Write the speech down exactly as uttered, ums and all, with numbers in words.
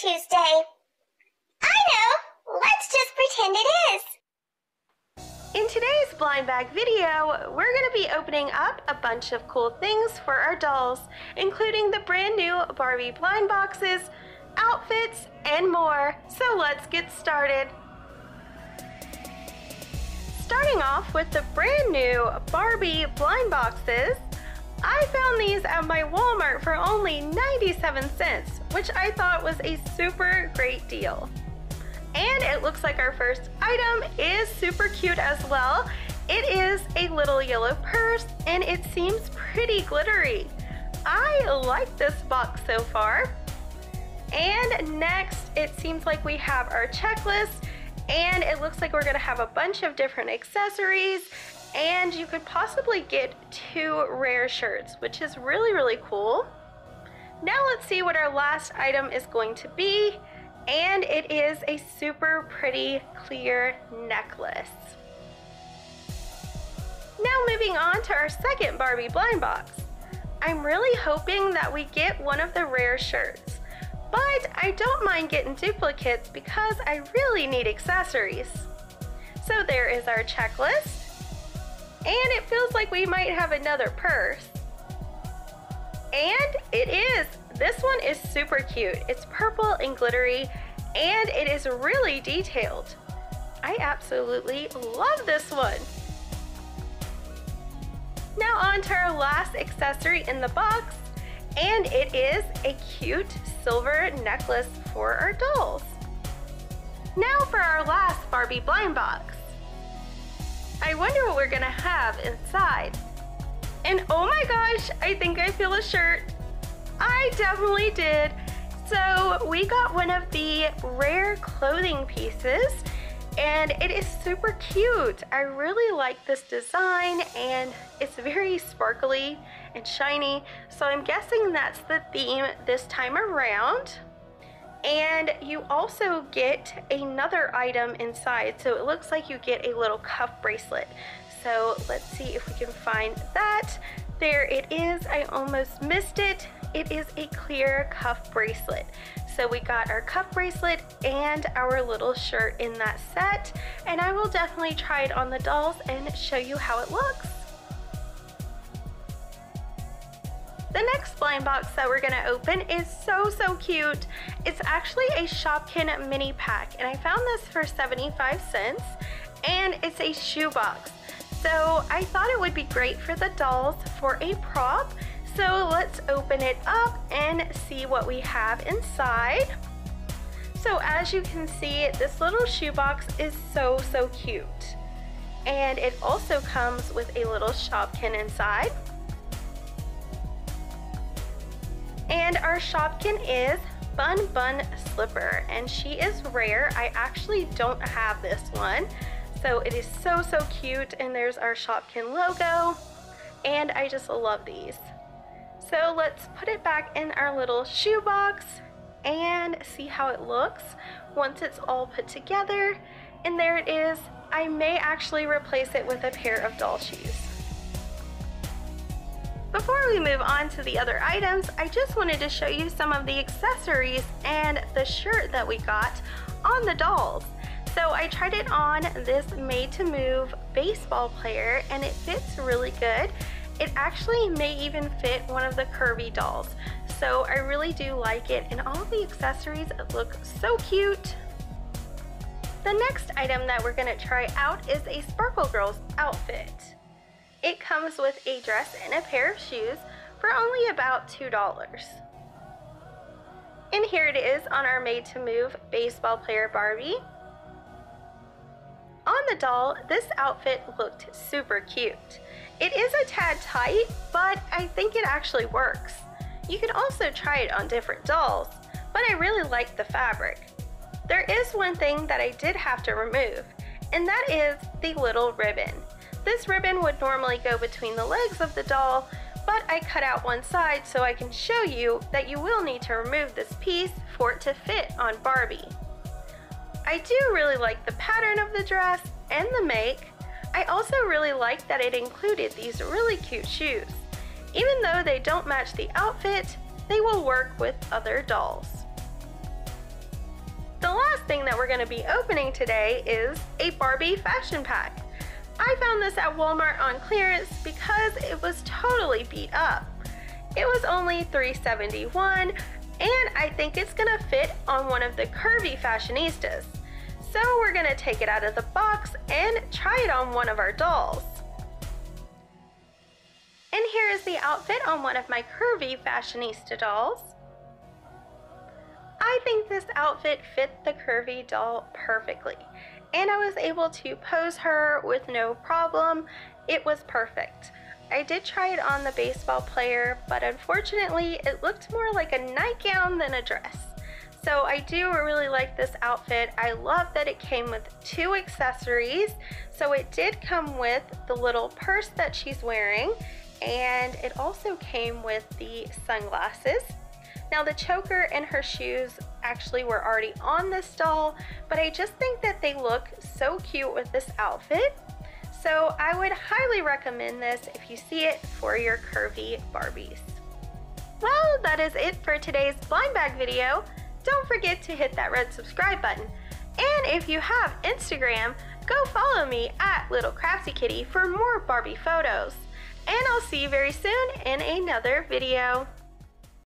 Tuesday. I know! Let's just pretend it is! In today's blind bag video, we're going to be opening up a bunch of cool things for our dolls, including the brand new Barbie blind boxes, outfits, and more. So let's get started. Starting off with the brand new Barbie blind boxes, I found these at my Walmart for only ninety-seven cents, which I thought was a super great deal. And it looks like our first item is super cute as well. It is a little yellow purse and it seems pretty glittery. I like this box so far. And next, it seems like we have our checklist, and it looks like we're gonna have a bunch of different accessories, and you could possibly get two rare shirts, which is really, really cool. Now let's see what our last item is going to be, and it is a super pretty clear necklace. Now moving on to our second Barbie blind box. I'm really hoping that we get one of the rare shirts, but I don't mind getting duplicates because I really need accessories. So there is our checklist. And it feels like we might have another purse. And it is. This one is super cute. It's purple and glittery, and it is really detailed. I absolutely love this one. Now on to our last accessory in the box, and it is a cute silver necklace for our dolls. Now for our last Barbie blind box. I wonder what we're gonna have inside. And oh my gosh, I think I feel a shirt. I definitely did. So we got one of the rare clothing pieces, and it is super cute. I really like this design, and it's very sparkly and shiny. So I'm guessing that's the theme this time around. And you also get another item inside, so it looks like you get a little cuff bracelet. So let's see if we can find that. There it is. I almost missed it. It is a clear cuff bracelet. So we got our cuff bracelet and our little shirt in that set, and I will definitely try it on the dolls and show you how it looks. The next blind box that we're gonna open is so, so cute. It's actually a Shopkin mini pack, and I found this for seventy-five cents, and it's a shoe box. So I thought it would be great for the dolls for a prop. So let's open it up and see what we have inside. So as you can see, this little shoe box is so, so cute. And it also comes with a little Shopkin inside. And our Shopkin is Bun Bun Slipper, and she is rare. I actually don't have this one. So it is so, so cute, and there's our Shopkin logo, and I just love these. So let's put it back in our little shoe box and see how it looks once it's all put together. And there it is. I may actually replace it with a pair of doll shoes. Before we move on to the other items, I just wanted to show you some of the accessories and the shirt that we got on the dolls. So I tried it on this Made to Move baseball player, and it fits really good. It actually may even fit one of the Curvy dolls. So I really do like it, and all of the accessories look so cute. The next item that we're gonna try out is a Sparkle Girls outfit. It comes with a dress and a pair of shoes for only about two dollars. And here it is on our Made to Move baseball player Barbie. On the doll, this outfit looked super cute. It is a tad tight, but I think it actually works. You can also try it on different dolls, but I really like the fabric. There is one thing that I did have to remove, and that is the little ribbon. This ribbon would normally go between the legs of the doll, but I cut out one side so I can show you that you will need to remove this piece for it to fit on Barbie. I do really like the pattern of the dress and the make. I also really like that it included these really cute shoes. Even though they don't match the outfit, they will work with other dolls. The last thing that we're going to be opening today is a Barbie fashion pack. I found this at Walmart on clearance because it was totally beat up. It was only three seventy-one, and I think it's going to fit on one of the Curvy Fashionistas. So we're going to take it out of the box and try it on one of our dolls. And here is the outfit on one of my Curvy Fashionista dolls. I think this outfit fit the Curvy doll perfectly, and I was able to pose her with no problem. It was perfect. I did try it on the baseball player, but unfortunately it looked more like a nightgown than a dress. So I do really like this outfit. I love that it came with two accessories. So it did come with the little purse that she's wearing, and it also came with the sunglasses. Now the choker and her shoes actually were already on this doll, but I just think that they look so cute with this outfit. So I would highly recommend this if you see it for your curvy Barbies. Well, that is it for today's blind bag video. Don't forget to hit that red subscribe button. And if you have Instagram, go follow me at Little Crafty Kitty for more Barbie photos. And I'll see you very soon in another video.